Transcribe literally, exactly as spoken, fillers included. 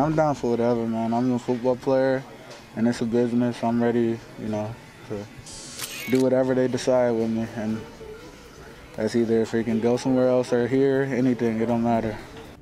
I'm down for whatever, man. I'm a football player, and it's a business. I'm ready, you know, to do whatever they decide with me. And that's either if we can go somewhere else or here, anything, it don't matter.